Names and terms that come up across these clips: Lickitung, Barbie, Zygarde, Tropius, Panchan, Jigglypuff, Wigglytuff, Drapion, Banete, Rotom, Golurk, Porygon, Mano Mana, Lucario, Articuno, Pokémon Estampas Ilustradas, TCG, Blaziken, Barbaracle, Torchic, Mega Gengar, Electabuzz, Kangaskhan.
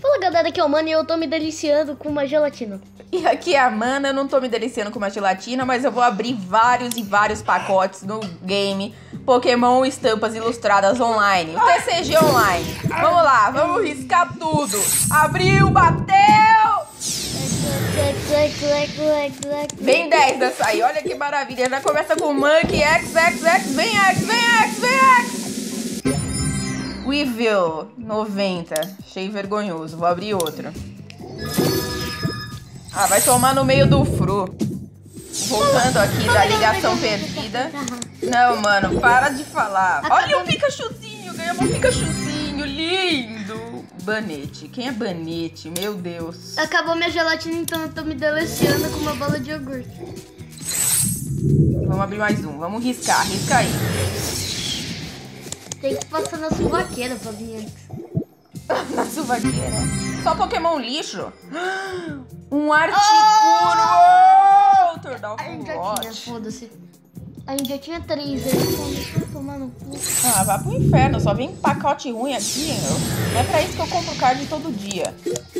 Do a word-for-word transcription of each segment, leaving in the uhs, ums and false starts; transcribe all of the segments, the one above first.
Fala galera, aqui é o Mano e eu tô me deliciando com uma gelatina. E aqui é a Mana, eu não tô me deliciando com uma gelatina, mas eu vou abrir vários e vários pacotes no game Pokémon Estampas Ilustradas Online, o T C G Online. Vamos lá, vamos riscar tudo. Abriu, bateu! Vem dez dessa aí, olha que maravilha. Já começa com Monkey, X, X, X, vem X, vem X, vem X! Weevil, noventa, achei vergonhoso, vou abrir outro. Ah, vai tomar no meio do fru. Voltando aqui da ligação perdida. Não, mano, para de falar. Olha o Pikachuzinho, ganhamos um Pikachuzinho lindo. Banete, quem é Banete? Meu Deus. Acabou minha gelatina, então eu tô me deliciando com uma bola de iogurte. Vamos abrir mais um, vamos riscar, risca aí. Tem que passar na suvaqueira pra vir antes. Na suvaqueira? Só Pokémon lixo? Um Articuno! Tordal Fulgote. Foda-se. A gente já tinha três aí. Então tomar no cu. Ah, vai pro inferno. Só vem pacote ruim aqui. Não é pra isso que eu compro card todo dia.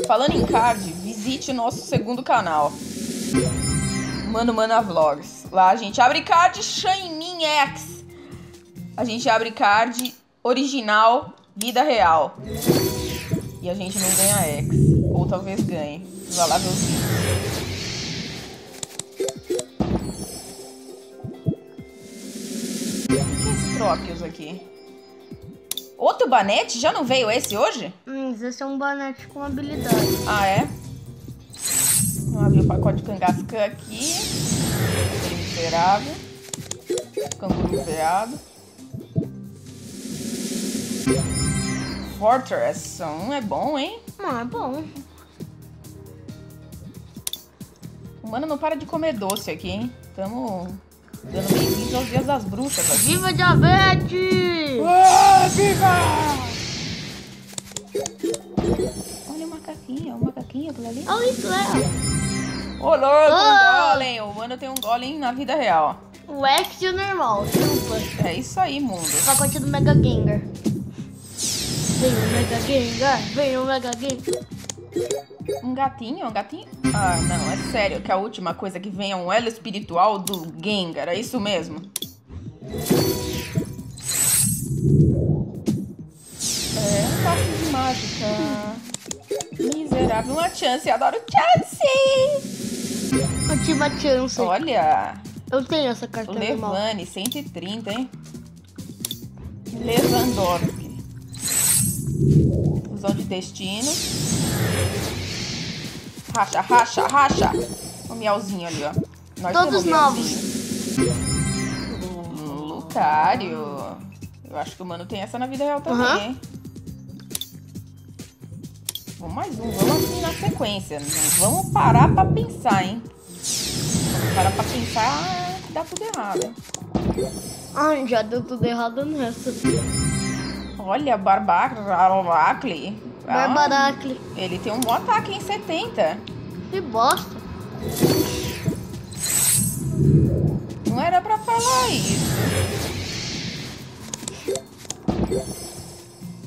Falando em card, visite nosso segundo canal. Mano Mana Vlogs. Lá a gente abre card Shaimin X. A gente abre card original vida real. E a gente não ganha X. Ou talvez ganhe. Vai lá ver os vídeos. Que é esse Tropius aqui? Outro Banete? Já não veio esse hoje? Hum, esse é um Banete com habilidade. Ah, é? Vamos abrir o pacote de Kangaskhan aqui. Miserável. Canguru veado. Fortress, um é bom, hein? Não, é bom. O Mano não para de comer doce aqui, hein? Estamos dando bem-vindos aos dias das bruxas aqui. Viva diabetes! Oh, viva! Olha o macaquinho, o macaquinho por ali. Olha isso, é. Ô, louco, oh. Um golem. O Mano tem um golem na vida real. O X e o normal, desculpa. É isso aí, mundo. O pacote do Mega Gengar. Vem o Mega Gengar, vem o Mega Gengar. Um gatinho, um gatinho? Ah, não, é sério que a última coisa que vem é um elo espiritual do Gengar, é isso mesmo? É, um passo de mágica. Miserável, uma chance, eu adoro chance! Ativa a chance. Olha! Eu tenho essa carta normal. Levane, cento e trinta, hein? Levandor. Fusão de destino. Racha, racha, racha. O miauzinho ali, ó. Nós todos novos. Hum, Lucario. Eu acho que o Mano tem essa na vida real também, uhum. Hein? Vamos mais um. Vamos assim na sequência. Não vamos parar pra pensar, hein? Vamos parar pra pensar que dá tudo errado. Ai, já deu tudo errado nessa. Olha, Barbaracle. Barbaracle. Ah, ele tem um bom ataque em setenta. Que bosta. Não era pra falar isso.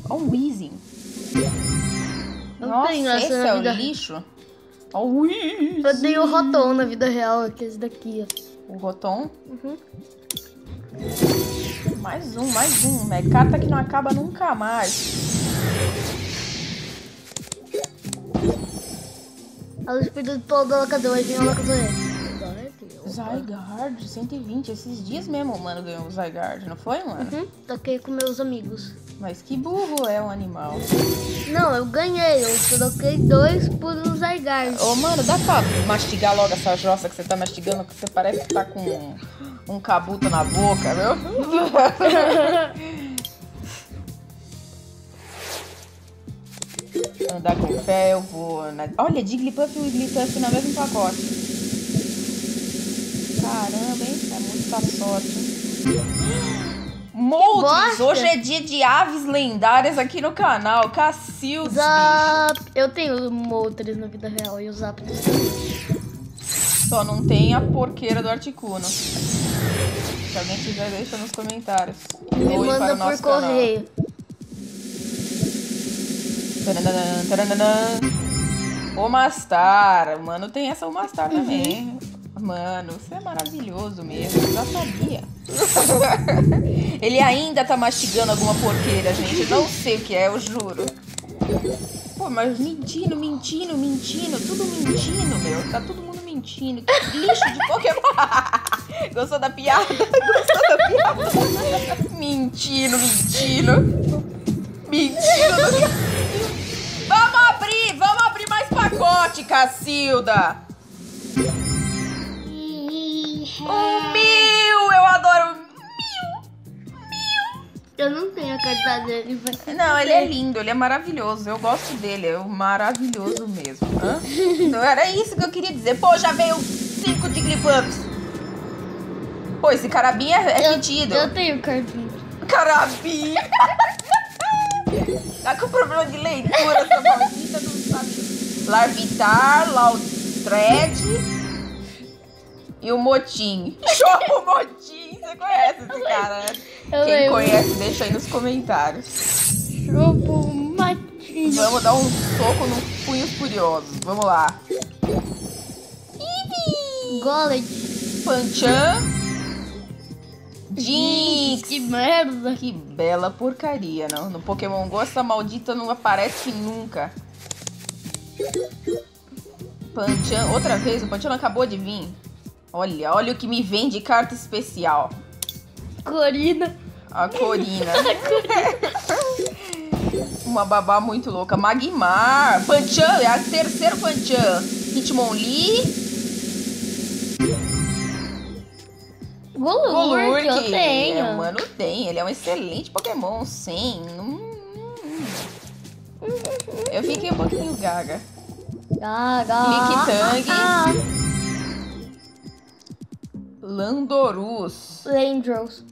Olha o Weezing. Nossa, esse é o lixo. Olha o Weezing. Eu tenho o Rotom na vida real, que é esse daqui, ó. O Rotom? Uhum. Mais um, mais um. Mecata que não acaba nunca mais. Ela espírito todo da locadora. Vem a locadora. Zygarde, cento e vinte. Esses dias mesmo o Mano ganhou o Zygarde, não foi, Mano? Uhum, toquei com meus amigos. Mas que burro é um animal. Não, eu ganhei. Eu troquei dois por um Zygarde. Ô, Mano, dá pra mastigar logo essa jossa que você tá mastigando? Que você parece que tá com... um cabuto na boca, viu? Andar com fé, eu vou... Na... Olha, Jigglypuff e Wigglytuff no mesmo pacote. Caramba, hein? É muita sorte. moldes. Hoje é dia de aves lendárias aqui no canal. Cacildos, Zap. Bicho. Eu tenho moldes na vida real e os Zap. Só não tem a porqueira do Articuno. Se alguém tiver, deixa nos comentários. E me manda para o nosso por canal. Correio. Taranana, taranana. O Mastar. Mano, tem essa o Mastar uhum. também. Mano, você é maravilhoso mesmo. Eu já sabia. Ele ainda tá mastigando alguma porqueira, gente. Eu não sei o que é, eu juro. Pô, mas mentindo, mentindo, mentindo. Tudo mentindo, meu. Tá todo mundo mentindo. Que lixo de Pokémon. Gostou da piada? Gostou da piada? Mentindo, mentindo. Mentindo. Vamos abrir, vamos abrir mais pacote, Cacilda. Um mil! Eu adoro mil! Mil! Eu não tenho a carta dele. Não, ele é lindo, ele é maravilhoso. Eu gosto dele, é maravilhoso mesmo. Hã? Não era isso que eu queria dizer. Pô, já veio cinco de Glipantos. Pô, esse carabinha é pedido. Eu, eu tenho carabinha. Carabinha! Tá com problema de leitura, essa palpita não sabe. Larvitar, Lautred... E o Motim. Chopa o Motim. Você conhece esse cara? Eu Quem lembro. Conhece, deixa aí nos comentários. Chopa o Motim. Vamos dar um soco no punho furioso. Vamos lá. Goled. Panchan. Jinx. Que merda. Que bela porcaria, não? No Pokémon Go, essa maldita não aparece nunca. Panchan. Outra vez, o Panchan acabou de vir. Olha, olha o que me vem de carta especial. Corina. A Corina. Uma babá muito louca. Magmar. Panchan. É a terceira Panchan. Hitmonlee. Golurk. Eu tenho. É, mano, tem. Ele é um excelente Pokémon. Sim. Hum, hum, hum. Eu fiquei um pouquinho gaga. Gaga. Lickitung. Ah. Landorus. Landros.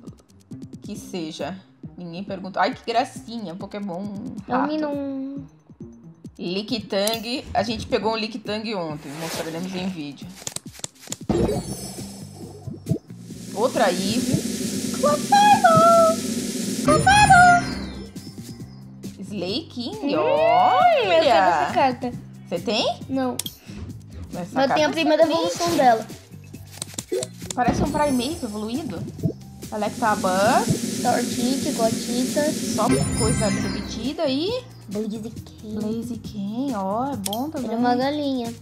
Que seja. Ninguém perguntou. Ai, que gracinha. Pokémon rato. Não... Lickitung. A gente pegou um Lickitung ontem. Mostraremos em vídeo. Outra Eve. Clapado! Clapado! Slay King. Hum, olha! Eu tenho essa carta. Você tem? Não. Essa eu tenho a primeira evolução tem. dela. Parece um Primeape evoluído. Electabuzz. Torchic, Gotita. Só coisa repetida e... Blaziken. Blaziken, ó, é bom também. É uma galinha.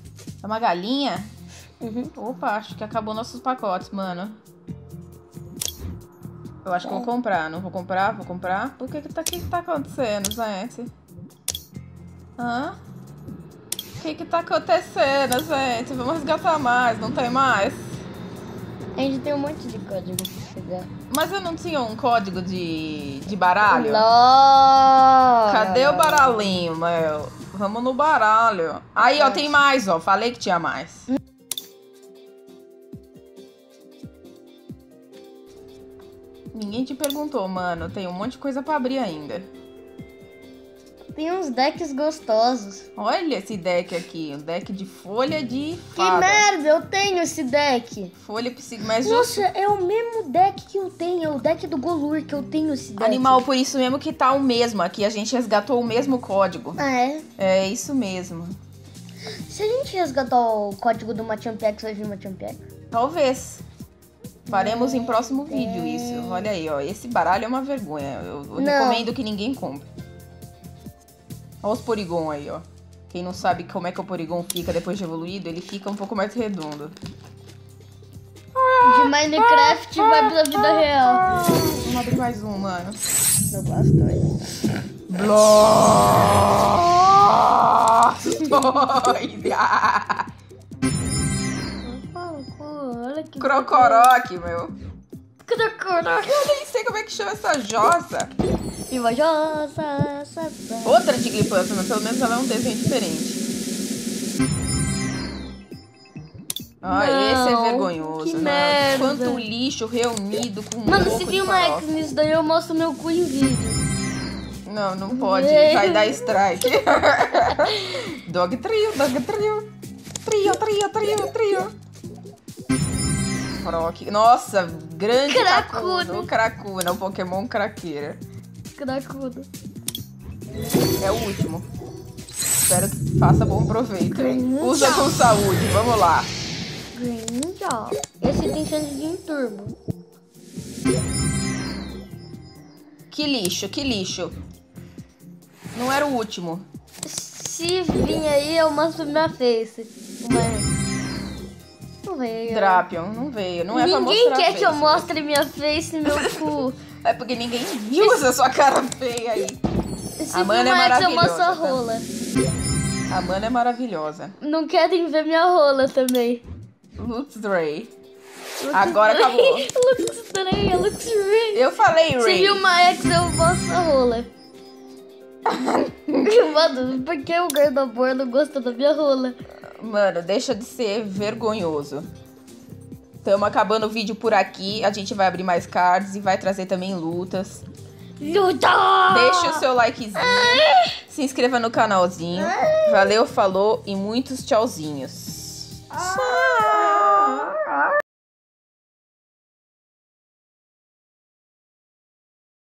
É uma galinha? Uhum. Opa, acho que acabou nossos pacotes, mano. Eu acho é. que eu vou comprar. Não vou comprar? Vou comprar? Por que que tá, que que tá acontecendo, gente? Hã? O que que tá acontecendo, gente? Vamos resgatar mais, não tem mais? A gente tem um monte de código pra pegar. Mas eu não tinha um código de, de baralho? Não. Cadê o baralhinho, meu? Vamos no baralho. Aí, ó, tem mais, ó. Falei que tinha mais. Ninguém te perguntou, mano. Tem um monte de coisa pra abrir ainda. Tem uns decks gostosos. Olha esse deck aqui. Um deck de folha de fada. Que merda, eu tenho esse deck. Folha psíquica. Nossa, eu... é o mesmo deck que eu tenho. É o deck do Golurk que eu tenho esse deck. Animal, por isso mesmo que tá o mesmo aqui. A gente resgatou o mesmo código. Ah, é? É isso mesmo. Se a gente resgatar o código do Machampiak, vai vir Machampiak? Talvez. Faremos é, em próximo vídeo é... isso. Olha aí, ó. Esse baralho é uma vergonha. Eu, eu recomendo que ninguém compre. Olha os Porygon aí, ó. Quem não sabe como é que o Porygon fica depois de evoluído, ele fica um pouco mais redondo. De Minecraft vai pra vida real. Vamos abrir mais um, mano. Não basta. Blastoise. Crocoroque, meu. Crocoroque. Eu nem sei como é que chama essa jossa. Outra de Glipanto, mas pelo menos ela é um desenho diferente. Ah, não, esse é vergonhoso. Que não. Merda. Quanto lixo reunido com um Mano, se vir uma X nisso daí, eu mostro meu cu em vídeo. Não, não pode. Vai dar strike. Dog trio, dog trio. Trio, trio, trio, trio. Froc. Nossa, grande cracudo. Cracuna, o Pokémon craqueira. Cracudo. É o último. Espero que faça bom proveito. Grinja. Usa com saúde, vamos lá. Grinja. Esse tem chance de um turbo. Que lixo, que lixo. Não era o último. Se vir aí, eu mostro minha face. Mas... Não veio. Drapion, não veio. Não é pra mostrar. Ninguém quer que eu mostre minha face e meu cu. É porque ninguém viu essa sua cara feia aí. Se a Mana é maravilhosa. Tá? Rola. A Mana é maravilhosa. Não querem ver minha rola também. Lux Ray. Lux Agora Ray. Acabou. Lux Ray, Lux Ray. Eu falei Ray. Se viu uma ex, eu mostro a rola. Mano, por que o guarda-bor não gosta da minha rola? Mano, deixa de ser vergonhoso. Tamo acabando o vídeo por aqui. A gente vai abrir mais cards e vai trazer também lutas. Luta! Deixa o seu likezinho. Ai! Se inscreva no canalzinho. Ai! Valeu, falou e muitos tchauzinhos. Ai!